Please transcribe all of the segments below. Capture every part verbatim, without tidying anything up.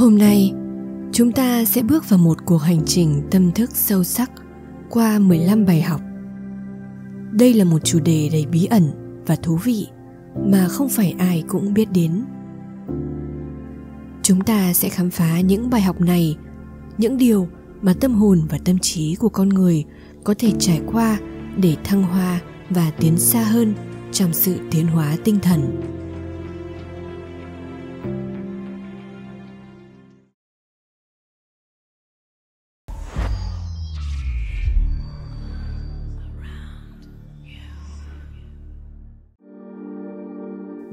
Hôm nay, chúng ta sẽ bước vào một cuộc hành trình tâm thức sâu sắc qua mười lăm bài học. Đây là một chủ đề đầy bí ẩn và thú vị mà không phải ai cũng biết đến. Chúng ta sẽ khám phá những bài học này, những điều mà tâm hồn và tâm trí của con người có thể trải qua để thăng hoa và tiến xa hơn trong sự tiến hóa tinh thần.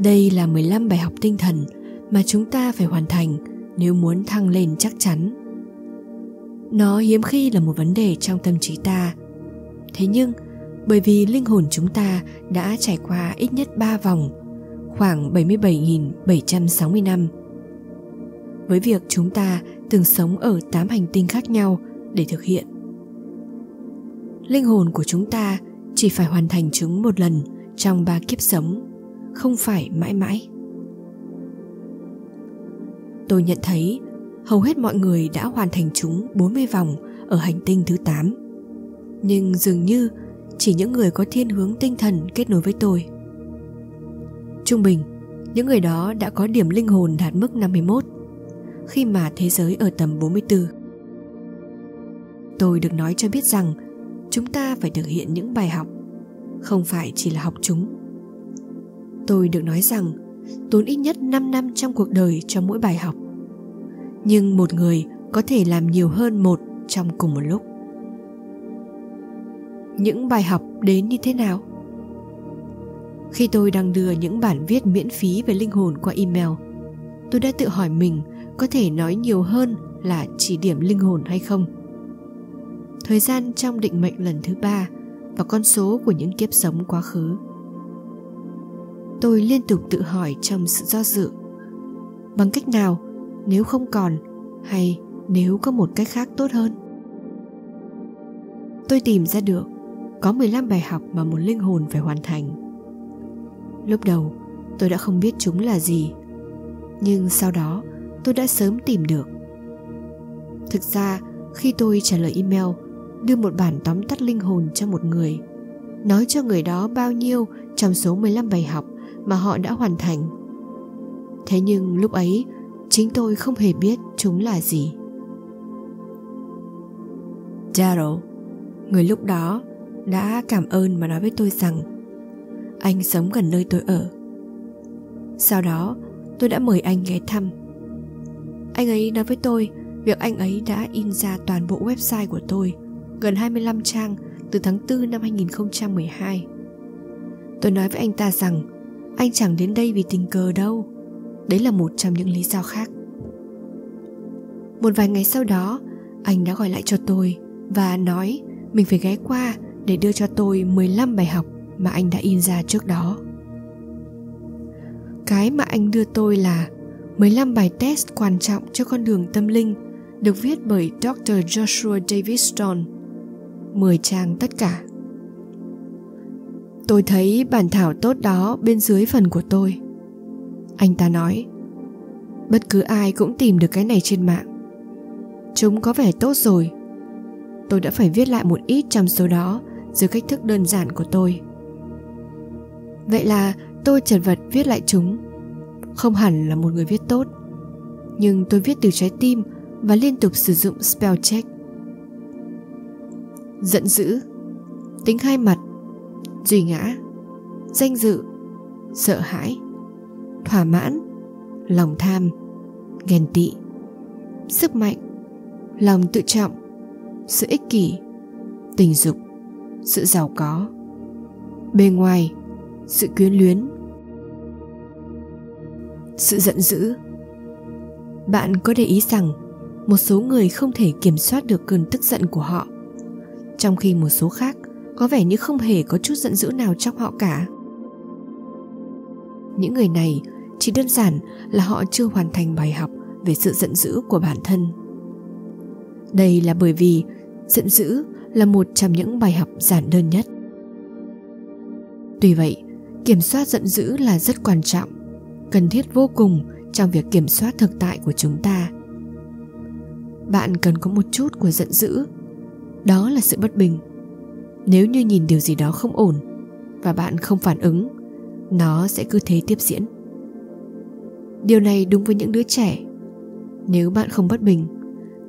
Đây là mười lăm bài học tinh thần mà chúng ta phải hoàn thành nếu muốn thăng lên chắc chắn. Nó hiếm khi là một vấn đề trong tâm trí ta. Thế nhưng, bởi vì linh hồn chúng ta đã trải qua ít nhất ba vòng, khoảng bảy mươi bảy nghìn bảy trăm sáu mươi năm. Với việc chúng ta từng sống ở tám hành tinh khác nhau để thực hiện. Linh hồn của chúng ta chỉ phải hoàn thành chúng một lần trong ba kiếp sống, không phải mãi mãi. Tôi nhận thấy hầu hết mọi người đã hoàn thành chúng bốn mươi vòng ở hành tinh thứ tám. Nhưng dường như chỉ những người có thiên hướng tinh thần kết nối với tôi. Trung bình, những người đó đã có điểm linh hồn đạt mức năm mươi mốt, khi mà thế giới ở tầm bốn mươi tư. Tôi được nói cho biết rằng chúng ta phải thực hiện những bài học, không phải chỉ là học chúng. Tôi được nói rằng tốn ít nhất năm năm trong cuộc đời cho mỗi bài học. Nhưng một người có thể làm nhiều hơn một trong cùng một lúc. Những bài học đến như thế nào? Khi tôi đang đưa những bản viết miễn phí về linh hồn qua email, tôi đã tự hỏi mình có thể nói nhiều hơn là chỉ điểm linh hồn hay không. Thời gian trong định mệnh lần thứ ba và con số của những kiếp sống quá khứ. Tôi liên tục tự hỏi trong sự do dự, bằng cách nào, nếu không còn, hay nếu có một cách khác tốt hơn. Tôi tìm ra được có mười lăm bài học mà một linh hồn phải hoàn thành. Lúc đầu tôi đã không biết chúng là gì, nhưng sau đó tôi đã sớm tìm được. Thực ra khi tôi trả lời email, đưa một bản tóm tắt linh hồn cho một người, nói cho người đó bao nhiêu trong số mười lăm bài học mà họ đã hoàn thành. Thế nhưng lúc ấy chính tôi không hề biết chúng là gì. Daryl, người lúc đó đã cảm ơn mà nói với tôi rằng anh sống gần nơi tôi ở. Sau đó tôi đã mời anh ghé thăm. Anh ấy nói với tôi việc anh ấy đã in ra toàn bộ website của tôi, gần hai mươi lăm trang, từ tháng tư năm hai nghìn không trăm mười hai. Tôi nói với anh ta rằng anh chẳng đến đây vì tình cờ đâu. Đấy là một trong những lý do khác. Một vài ngày sau đó, anh đã gọi lại cho tôi và nói mình phải ghé qua để đưa cho tôi mười lăm bài học mà anh đã in ra trước đó. Cái mà anh đưa tôi là mười lăm bài test quan trọng cho con đường tâm linh, được viết bởi doctor Joshua David Stone, mười trang tất cả. Tôi thấy bản thảo tốt đó bên dưới phần của tôi. Anh ta nói, bất cứ ai cũng tìm được cái này trên mạng. Chúng có vẻ tốt rồi. Tôi đã phải viết lại một ít trong số đó dưới cách thức đơn giản của tôi. Vậy là tôi chật vật viết lại chúng. Không hẳn là một người viết tốt, nhưng tôi viết từ trái tim và liên tục sử dụng spell check. Giận dữ, tính hai mặt, duy ngã, danh dự, sợ hãi, thỏa mãn, lòng tham, ghen tị, sức mạnh, lòng tự trọng, sự ích kỷ, tình dục, sự giàu có, bề ngoài, sự quyến luyến, sự giận dữ. Bạn có để ý rằng một số người không thể kiểm soát được cơn tức giận của họ, trong khi một số khác có vẻ như không hề có chút giận dữ nào trong họ cả. Những người này chỉ đơn giản là họ chưa hoàn thành bài học về sự giận dữ của bản thân. Đây là bởi vì giận dữ là một trong những bài học giản đơn nhất. Tuy vậy, kiểm soát giận dữ là rất quan trọng, cần thiết vô cùng trong việc kiểm soát thực tại của chúng ta bạn cần có một chút của giận dữ. Đó là sự bất bình. Nếu như nhìn điều gì đó không ổn và bạn không phản ứng, nó sẽ cứ thế tiếp diễn. Điều này đúng với những đứa trẻ. Nếu bạn không bất bình,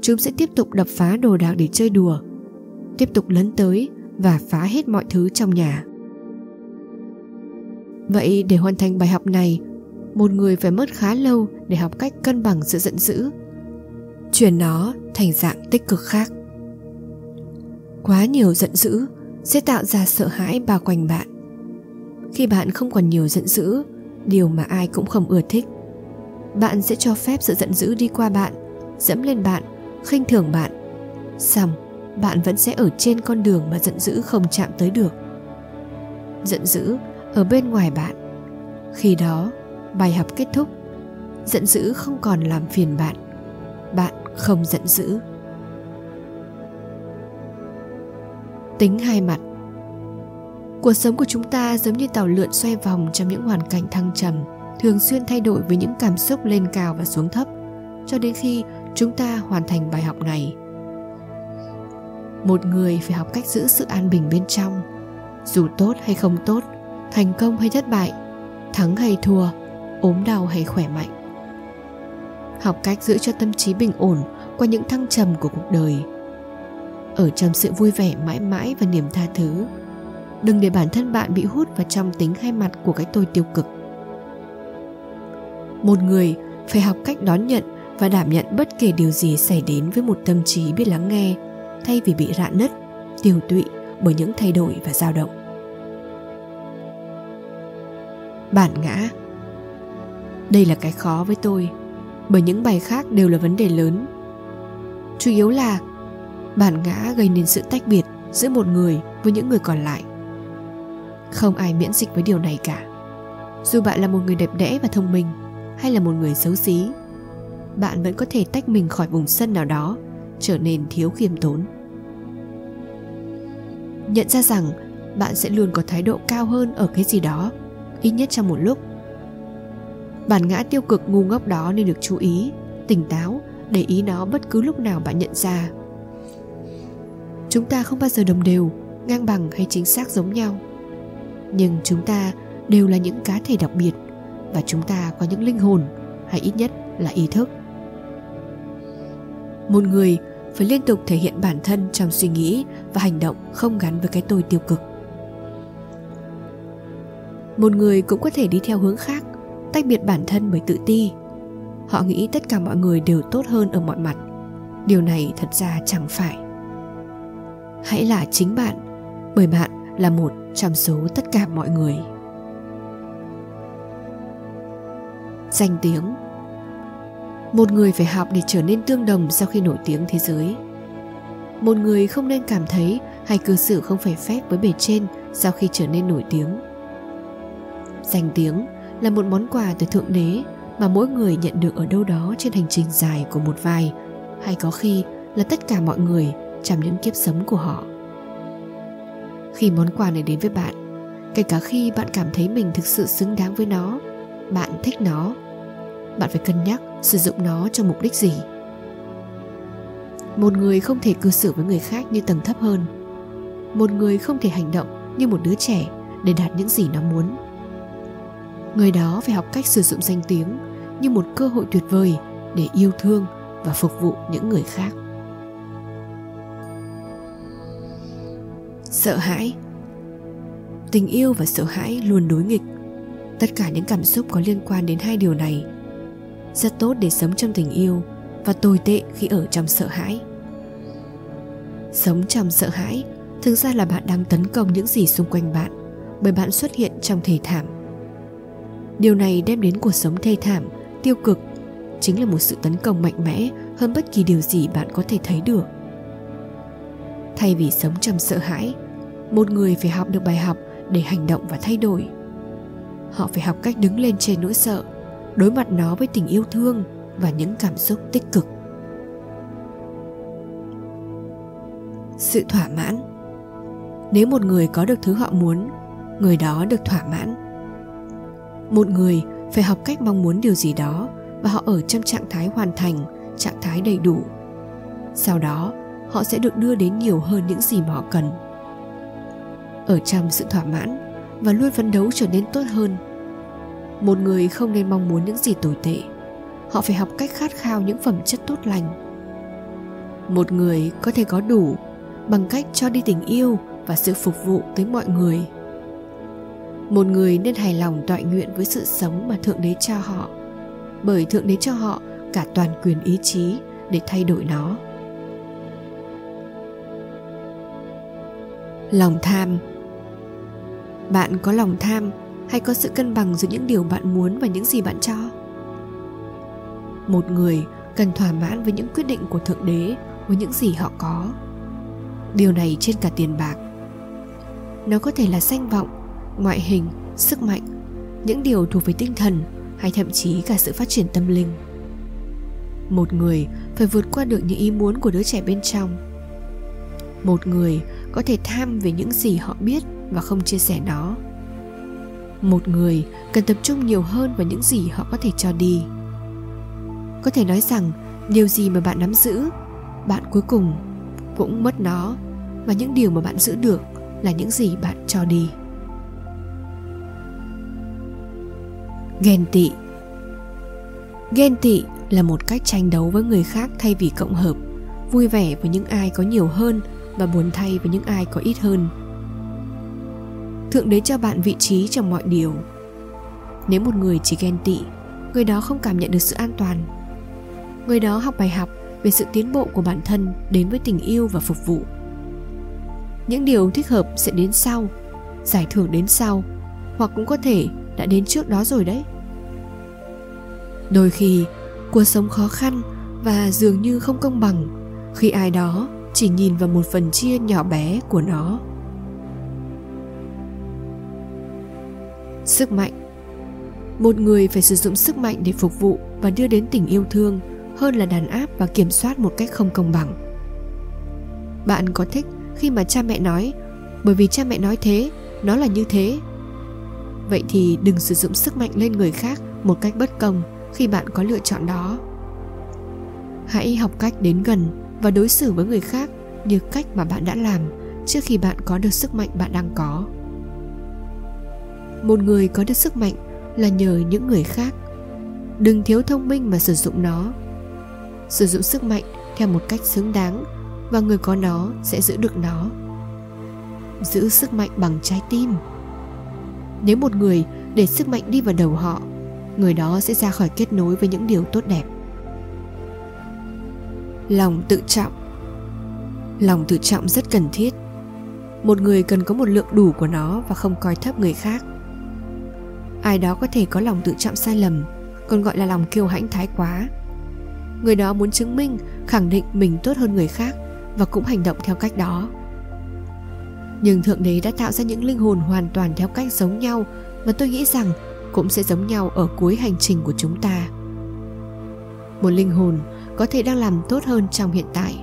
chúng sẽ tiếp tục đập phá đồ đạc để chơi đùa, tiếp tục lấn tới và phá hết mọi thứ trong nhà. Vậy để hoàn thành bài học này, một người phải mất khá lâu để học cách cân bằng sự giận dữ, chuyển nó thành dạng tích cực khác. Quá nhiều giận dữ sẽ tạo ra sợ hãi bao quanh bạn. Khi bạn không còn nhiều giận dữ, điều mà ai cũng không ưa thích, bạn sẽ cho phép sự giận dữ đi qua bạn, dẫm lên bạn, khinh thường bạn. Xong, bạn vẫn sẽ ở trên con đường mà giận dữ không chạm tới được. Giận dữ ở bên ngoài bạn. Khi đó, bài học kết thúc. Giận dữ không còn làm phiền bạn. Bạn không giận dữ. Tính hai mặt. Cuộc sống của chúng ta giống như tàu lượn xoay vòng trong những hoàn cảnh thăng trầm, thường xuyên thay đổi với những cảm xúc lên cao và xuống thấp, cho đến khi chúng ta hoàn thành bài học này. Một người phải học cách giữ sự an bình bên trong. Dù tốt hay không tốt, thành công hay thất bại, thắng hay thua, ốm đau hay khỏe mạnh. Học cách giữ cho tâm trí bình ổn qua những thăng trầm của cuộc đời. Ở trong sự vui vẻ mãi mãi và niềm tha thứ. Đừng để bản thân bạn bị hút vào trong tính hai mặt của cái tôi tiêu cực. Một người phải học cách đón nhận và đảm nhận bất kể điều gì xảy đến với một tâm trí biết lắng nghe, thay vì bị rạn nứt, tiêu tụy bởi những thay đổi và dao động. Bản ngã. Đây là cái khó với tôi, bởi những bài khác đều là vấn đề lớn. Chủ yếu là bản ngã gây nên sự tách biệt giữa một người với những người còn lại. Không ai miễn dịch với điều này cả. Dù bạn là một người đẹp đẽ và thông minh, hay là một người xấu xí, bạn vẫn có thể tách mình khỏi vùng sân nào đó, trở nên thiếu khiêm tốn. Nhận ra rằng bạn sẽ luôn có thái độ cao hơn ở cái gì đó, ít nhất trong một lúc. Bản ngã tiêu cực ngu ngốc đó nên được chú ý, tỉnh táo, để ý nó bất cứ lúc nào bạn nhận ra. Chúng ta không bao giờ đồng đều, ngang bằng hay chính xác giống nhau. Nhưng chúng ta đều là những cá thể đặc biệt, và chúng ta có những linh hồn, hay ít nhất là ý thức. Một người phải liên tục thể hiện bản thân trong suy nghĩ và hành động không gắn với cái tôi tiêu cực. Một người cũng có thể đi theo hướng khác, tách biệt bản thân bởi tự ti. Họ nghĩ tất cả mọi người đều tốt hơn ở mọi mặt. Điều này thật ra chẳng phải. Hãy là chính bạn, bởi bạn là một trong số tất cả mọi người. Danh tiếng. Một người phải học để trở nên tương đồng sau khi nổi tiếng thế giới. Một người không nên cảm thấy hay cư xử không phải phép với bề trên sau khi trở nên nổi tiếng. Danh tiếng là một món quà từ Thượng Đế mà mỗi người nhận được ở đâu đó trên hành trình dài của một vài, hay có khi là tất cả mọi người trong những kiếp sống của họ. Khi món quà này đến với bạn, kể cả khi bạn cảm thấy mình thực sự xứng đáng với nó, bạn thích nó, bạn phải cân nhắc sử dụng nó cho mục đích gì. Một người không thể cư xử với người khác như tầng thấp hơn. Một người không thể hành động như một đứa trẻ để đạt những gì nó muốn. Người đó phải học cách sử dụng danh tiếng như một cơ hội tuyệt vời để yêu thương và phục vụ những người khác. Sợ hãi. Tình yêu và sợ hãi luôn đối nghịch. Tất cả những cảm xúc có liên quan đến hai điều này. Rất tốt để sống trong tình yêu và tồi tệ khi ở trong sợ hãi. Sống trong sợ hãi thực ra là bạn đang tấn công những gì xung quanh bạn, bởi bạn xuất hiện trong thê thảm. Điều này đem đến cuộc sống thê thảm, tiêu cực, chính là một sự tấn công mạnh mẽ hơn bất kỳ điều gì bạn có thể thấy được. Thay vì sống trong sợ hãi, một người phải học được bài học để hành động và thay đổi. Họ phải học cách đứng lên trên nỗi sợ, đối mặt nó với tình yêu thương và những cảm xúc tích cực. Sự thỏa mãn. Nếu một người có được thứ họ muốn, người đó được thỏa mãn. Một người phải học cách mong muốn điều gì đó và họ ở trong trạng thái hoàn thành, trạng thái đầy đủ. Sau đó, họ sẽ được đưa đến nhiều hơn những gì mà họ cần. Ở trong sự thỏa mãn và luôn phấn đấu trở nên tốt hơn, một người không nên mong muốn những gì tồi tệ. Họ phải học cách khát khao những phẩm chất tốt lành. Một người có thể có đủ bằng cách cho đi tình yêu và sự phục vụ tới mọi người. Một người nên hài lòng toại nguyện với sự sống mà Thượng Đế cho họ, bởi Thượng Đế cho họ cả toàn quyền ý chí để thay đổi nó. Lòng tham. Bạn có lòng tham hay có sự cân bằng giữa những điều bạn muốn và những gì bạn cho? Một người cần thỏa mãn với những quyết định của Thượng Đế với những gì họ có. Điều này trên cả tiền bạc. Nó có thể là danh vọng, ngoại hình, sức mạnh, những điều thuộc về tinh thần hay thậm chí cả sự phát triển tâm linh. Một người phải vượt qua được những ý muốn của đứa trẻ bên trong. Một người có thể tham về những gì họ biết và không chia sẻ nó. Một người cần tập trung nhiều hơn vào những gì họ có thể cho đi. Có thể nói rằng điều gì mà bạn nắm giữ, bạn cuối cùng cũng mất nó, và những điều mà bạn giữ được là những gì bạn cho đi. Ghen tị. Ghen tị là một cách tranh đấu với người khác thay vì cộng hợp, vui vẻ với những ai có nhiều hơn và buồn thay với những ai có ít hơn. Thượng Đế cho bạn vị trí trong mọi điều. Nếu một người chỉ ghen tị, người đó không cảm nhận được sự an toàn. Người đó học bài học về sự tiến bộ của bản thân đến với tình yêu và phục vụ. Những điều thích hợp sẽ đến sau, giải thưởng đến sau, hoặc cũng có thể đã đến trước đó rồi đấy. Đôi khi, cuộc sống khó khăn và dường như không công bằng khi ai đó chỉ nhìn vào một phần chia nhỏ bé của nó. Sức mạnh. Một người phải sử dụng sức mạnh để phục vụ và đưa đến tình yêu thương hơn là đàn áp và kiểm soát một cách không công bằng. Bạn có thích khi mà cha mẹ nói, bởi vì cha mẹ nói thế, nó là như thế. Vậy thì đừng sử dụng sức mạnh lên người khác một cách bất công khi bạn có lựa chọn đó. Hãy học cách đến gần và đối xử với người khác như cách mà bạn đã làm trước khi bạn có được sức mạnh bạn đang có. Một người có được sức mạnh là nhờ những người khác. Đừng thiếu thông minh mà sử dụng nó. Sử dụng sức mạnh theo một cách xứng đáng và người có nó sẽ giữ được nó. Giữ sức mạnh bằng trái tim. Nếu một người để sức mạnh đi vào đầu họ, người đó sẽ ra khỏi kết nối với những điều tốt đẹp. Lòng tự trọng. Lòng tự trọng rất cần thiết. Một người cần có một lượng đủ của nó và không coi thấp người khác. Ai đó có thể có lòng tự trọng sai lầm, còn gọi là lòng kiêu hãnh thái quá. Người đó muốn chứng minh, khẳng định mình tốt hơn người khác và cũng hành động theo cách đó. Nhưng Thượng Đế đã tạo ra những linh hồn hoàn toàn theo cách giống nhau, và tôi nghĩ rằng cũng sẽ giống nhau ở cuối hành trình của chúng ta. Một linh hồn có thể đang làm tốt hơn trong hiện tại,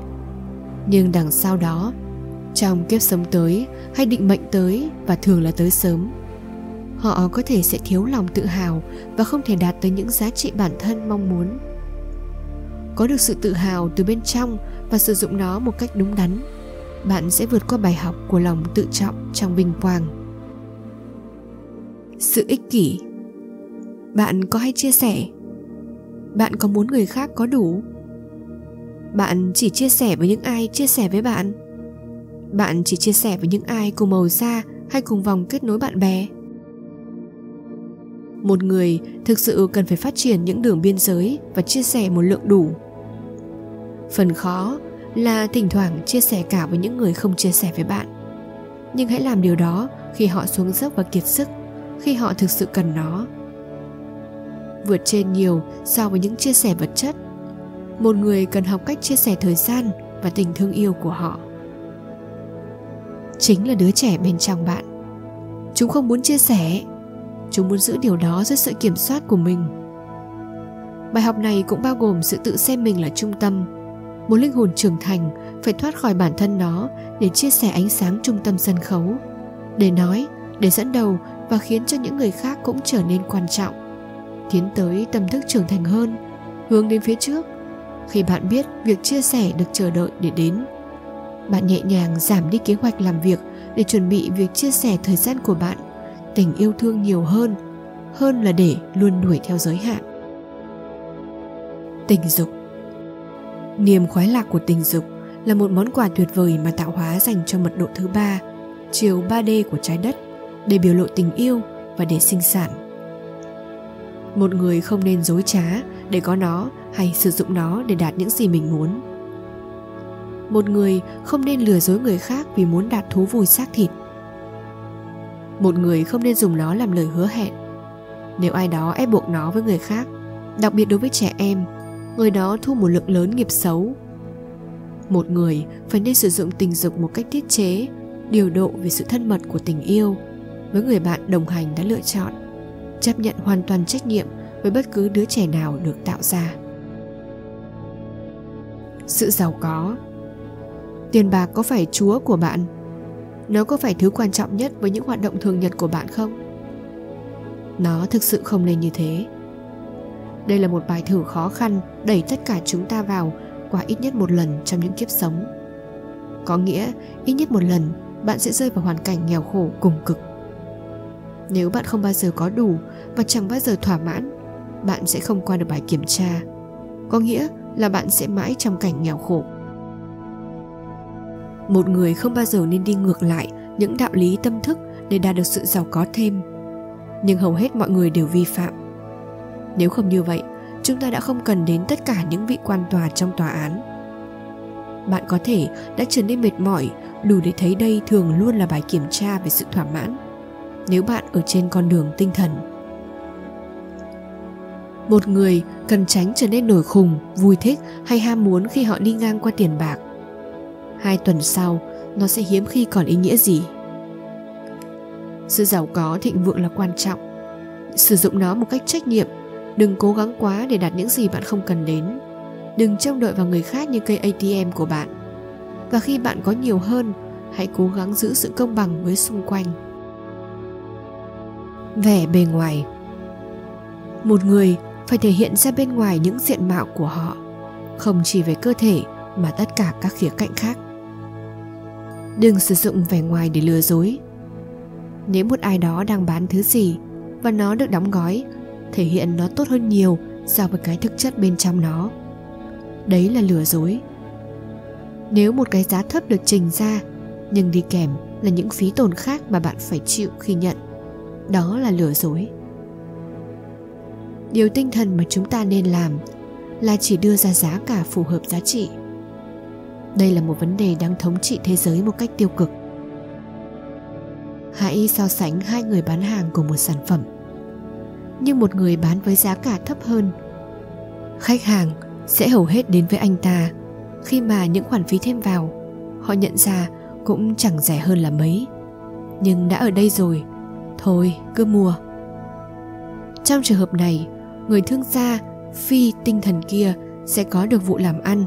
nhưng đằng sau đó, trong kiếp sống tới hay định mệnh tới, và thường là tới sớm, họ có thể sẽ thiếu lòng tự hào và không thể đạt tới những giá trị bản thân mong muốn. Có được sự tự hào từ bên trong và sử dụng nó một cách đúng đắn, bạn sẽ vượt qua bài học của lòng tự trọng trong vinh quang. Sự ích kỷ. Bạn có hay chia sẻ? Bạn có muốn người khác có đủ? Bạn chỉ chia sẻ với những ai chia sẻ với bạn? Bạn chỉ chia sẻ với những ai cùng màu da hay cùng vòng kết nối bạn bè? Một người thực sự cần phải phát triển những đường biên giới và chia sẻ một lượng đủ. Phần khó là thỉnh thoảng chia sẻ cả với những người không chia sẻ với bạn. Nhưng hãy làm điều đó khi họ xuống dốc và kiệt sức, khi họ thực sự cần nó. Vượt trên nhiều so với những chia sẻ vật chất, một người cần học cách chia sẻ thời gian và tình thương yêu của họ. Chính là đứa trẻ bên trong bạn. Chúng không muốn chia sẻ. Chúng muốn giữ điều đó dưới sự kiểm soát của mình. Bài học này cũng bao gồm sự tự xem mình là trung tâm. Một linh hồn trưởng thành phải thoát khỏi bản thân nó để chia sẻ ánh sáng trung tâm sân khấu, để nói, để dẫn đầu và khiến cho những người khác cũng trở nên quan trọng, tiến tới tâm thức trưởng thành hơn, hướng đến phía trước, Khi bạn biết việc chia sẻ được chờ đợi để đến, bạn nhẹ nhàng giảm đi kế hoạch làm việc để chuẩn bị việc chia sẻ thời gian của bạn, tình yêu thương nhiều hơn, hơn là để luôn đuổi theo giới hạn. Tình dục. Niềm khoái lạc của tình dục là một món quà tuyệt vời mà tạo hóa dành cho mật độ thứ ba, chiều ba D của trái đất, để biểu lộ tình yêu và để sinh sản. Một người không nên dối trá để có nó hay sử dụng nó để đạt những gì mình muốn. Một người không nên lừa dối người khác vì muốn đạt thú vui xác thịt. Một người không nên dùng nó làm lời hứa hẹn. Nếu ai đó ép buộc nó với người khác, đặc biệt đối với trẻ em, người đó thu một lượng lớn nghiệp xấu. Một người phải nên sử dụng tình dục một cách tiết chế, điều độ về sự thân mật của tình yêu với người bạn đồng hành đã lựa chọn, chấp nhận hoàn toàn trách nhiệm với bất cứ đứa trẻ nào được tạo ra. Sự giàu có. Tiền bạc có phải chúa của bạn? Nó có phải thứ quan trọng nhất với những hoạt động thường nhật của bạn không? Nó thực sự không nên như thế. Đây là một bài thử khó khăn đẩy tất cả chúng ta vào qua ít nhất một lần trong những kiếp sống. Có nghĩa, ít nhất một lần bạn sẽ rơi vào hoàn cảnh nghèo khổ cùng cực. Nếu bạn không bao giờ có đủ và chẳng bao giờ thỏa mãn, bạn sẽ không qua được bài kiểm tra. Có nghĩa là bạn sẽ mãi trong cảnh nghèo khổ. Một người không bao giờ nên đi ngược lại những đạo lý tâm thức để đạt được sự giàu có thêm. Nhưng hầu hết mọi người đều vi phạm. Nếu không như vậy, chúng ta đã không cần đến tất cả những vị quan tòa trong tòa án. Bạn có thể đã trở nên mệt mỏi đủ để thấy đây thường luôn là bài kiểm tra về sự thỏa mãn, nếu bạn ở trên con đường tinh thần. Một người cần tránh trở nên nổi khùng, vui thích hay ham muốn khi họ đi ngang qua tiền bạc. Hai tuần sau, nó sẽ hiếm khi còn ý nghĩa gì. Sự giàu có thịnh vượng là quan trọng. Sử dụng nó một cách trách nhiệm. Đừng cố gắng quá để đạt những gì bạn không cần đến. Đừng trông đợi vào người khác như cây A T M của bạn. Và khi bạn có nhiều hơn, hãy cố gắng giữ sự công bằng với xung quanh. Vẻ bề ngoài. Một người phải thể hiện ra bên ngoài những diện mạo của họ, không chỉ về cơ thể mà tất cả các khía cạnh khác. Đừng sử dụng vẻ ngoài để lừa dối. Nếu một ai đó đang bán thứ gì và nó được đóng gói, thể hiện nó tốt hơn nhiều so với cái thực chất bên trong nó. Đấy là lừa dối. Nếu một cái giá thấp được trình ra, nhưng đi kèm là những phí tổn khác mà bạn phải chịu khi nhận, đó là lừa dối. Điều tinh thần mà chúng ta nên làm là chỉ đưa ra giá cả phù hợp giá trị. Đây là một vấn đề đang thống trị thế giới một cách tiêu cực. Hãy so sánh hai người bán hàng của một sản phẩm, nhưng một người bán với giá cả thấp hơn. Khách hàng sẽ hầu hết đến với anh ta khi mà những khoản phí thêm vào, họ nhận ra cũng chẳng rẻ hơn là mấy. Nhưng đã ở đây rồi, thôi cứ mua. Trong trường hợp này, người thương gia phi tinh thần kia sẽ có được vụ làm ăn.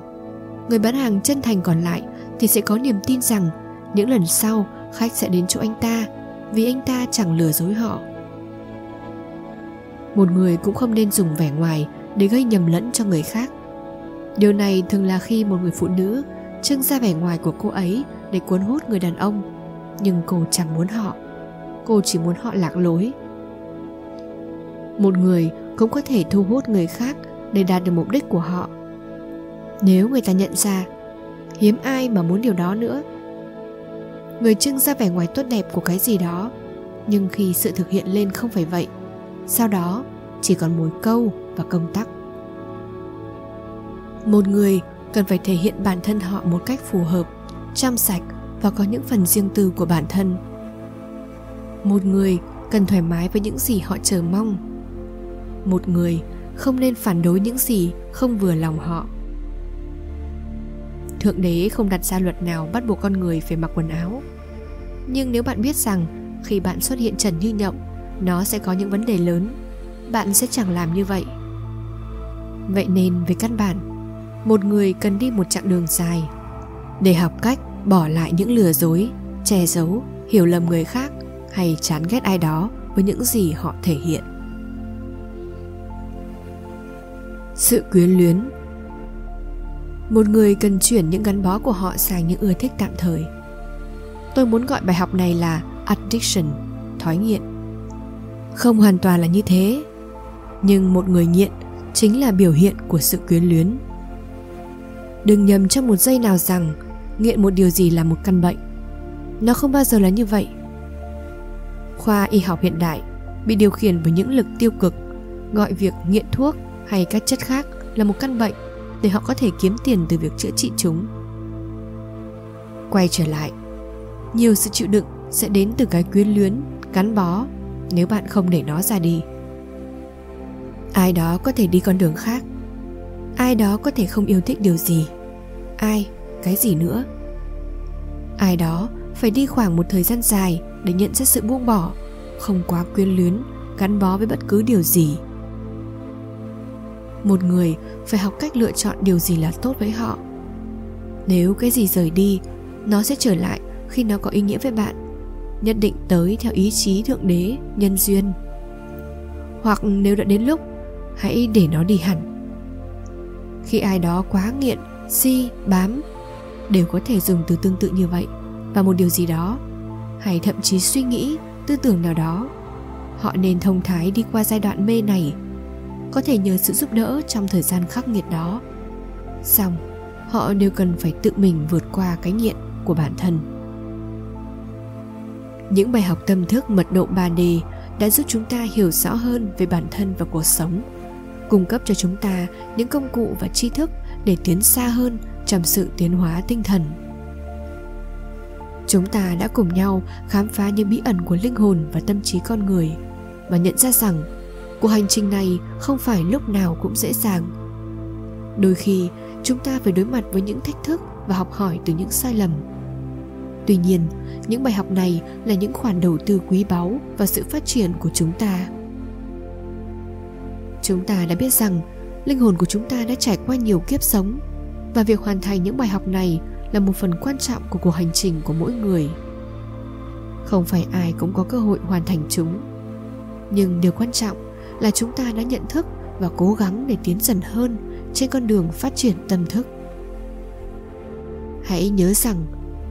Người bán hàng chân thành còn lại thì sẽ có niềm tin rằng những lần sau khách sẽ đến chỗ anh ta vì anh ta chẳng lừa dối họ. Một người cũng không nên dùng vẻ ngoài để gây nhầm lẫn cho người khác. Điều này thường là khi một người phụ nữ trưng ra vẻ ngoài của cô ấy để cuốn hút người đàn ông, nhưng cô chẳng muốn họ. Cô chỉ muốn họ lạc lối. Một người cũng có thể thu hút người khác để đạt được mục đích của họ. Nếu người ta nhận ra, hiếm ai mà muốn điều đó nữa. Người trưng ra vẻ ngoài tốt đẹp của cái gì đó, nhưng khi sự thực hiện lên không phải vậy, sau đó chỉ còn mối câu và công tắc. Một người cần phải thể hiện bản thân họ một cách phù hợp, trong sạch và có những phần riêng tư của bản thân. Một người cần thoải mái với những gì họ chờ mong. Một người không nên phản đối những gì không vừa lòng họ. Thượng đế không đặt ra luật nào bắt buộc con người phải mặc quần áo. Nhưng nếu bạn biết rằng khi bạn xuất hiện trần như nhộng, nó sẽ có những vấn đề lớn, bạn sẽ chẳng làm như vậy. Vậy nên về căn bản, một người cần đi một chặng đường dài để học cách bỏ lại những lừa dối, che giấu, hiểu lầm người khác hay chán ghét ai đó với những gì họ thể hiện. Sự quyến luyến. Một người cần chuyển những gắn bó của họ sang những ưa thích tạm thời. Tôi muốn gọi bài học này là addiction, thói nghiện. Không hoàn toàn là như thế, nhưng một người nghiện chính là biểu hiện của sự quyến luyến. Đừng nhầm trong một giây nào rằng nghiện một điều gì là một căn bệnh. Nó không bao giờ là như vậy. Khoa y học hiện đại bị điều khiển bởi những lực tiêu cực, gọi việc nghiện thuốc hay các chất khác là một căn bệnh để họ có thể kiếm tiền từ việc chữa trị chúng. Quay trở lại, nhiều sự chịu đựng sẽ đến từ cái quyến luyến, gắn bó nếu bạn không để nó ra đi. Ai đó có thể đi con đường khác, ai đó có thể không yêu thích điều gì, ai, cái gì nữa. Ai đó phải đi khoảng một thời gian dài để nhận ra sự buông bỏ, không quá quyến luyến, gắn bó với bất cứ điều gì. Một người phải học cách lựa chọn điều gì là tốt với họ. Nếu cái gì rời đi, nó sẽ trở lại khi nó có ý nghĩa với bạn, nhất định tới theo ý chí thượng đế, nhân duyên. Hoặc nếu đã đến lúc, hãy để nó đi hẳn. Khi ai đó quá nghiện, si, bám, đều có thể dùng từ tương tự như vậy và một điều gì đó, hay thậm chí suy nghĩ, tư tưởng nào đó. Họ nên thông thái đi qua giai đoạn mê này, có thể nhờ sự giúp đỡ trong thời gian khắc nghiệt đó. Xong, họ đều cần phải tự mình vượt qua cái nghiện của bản thân. Những bài học tâm thức mật độ ba D đã giúp chúng ta hiểu rõ hơn về bản thân và cuộc sống, cung cấp cho chúng ta những công cụ và tri thức để tiến xa hơn trong sự tiến hóa tinh thần. Chúng ta đã cùng nhau khám phá những bí ẩn của linh hồn và tâm trí con người và nhận ra rằng cuộc hành trình này không phải lúc nào cũng dễ dàng. Đôi khi chúng ta phải đối mặt với những thách thức và học hỏi từ những sai lầm. Tuy nhiên, những bài học này là những khoản đầu tư quý báu vào sự phát triển của chúng ta. Chúng ta đã biết rằng linh hồn của chúng ta đã trải qua nhiều kiếp sống và việc hoàn thành những bài học này là một phần quan trọng của cuộc hành trình của mỗi người. Không phải ai cũng có cơ hội hoàn thành chúng, nhưng điều quan trọng là chúng ta đã nhận thức và cố gắng để tiến dần hơn trên con đường phát triển tâm thức. Hãy nhớ rằng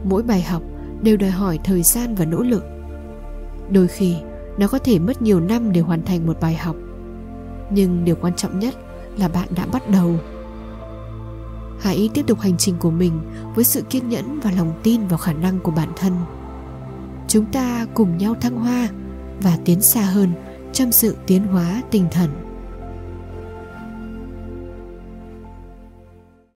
mỗi bài học đều đòi hỏi thời gian và nỗ lực. Đôi khi nó có thể mất nhiều năm để hoàn thành một bài học, nhưng điều quan trọng nhất là bạn đã bắt đầu. Hãy tiếp tục hành trình của mình với sự kiên nhẫn và lòng tin vào khả năng của bản thân. Chúng ta cùng nhau thăng hoa và tiến xa hơn trong sự tiến hóa tinh thần.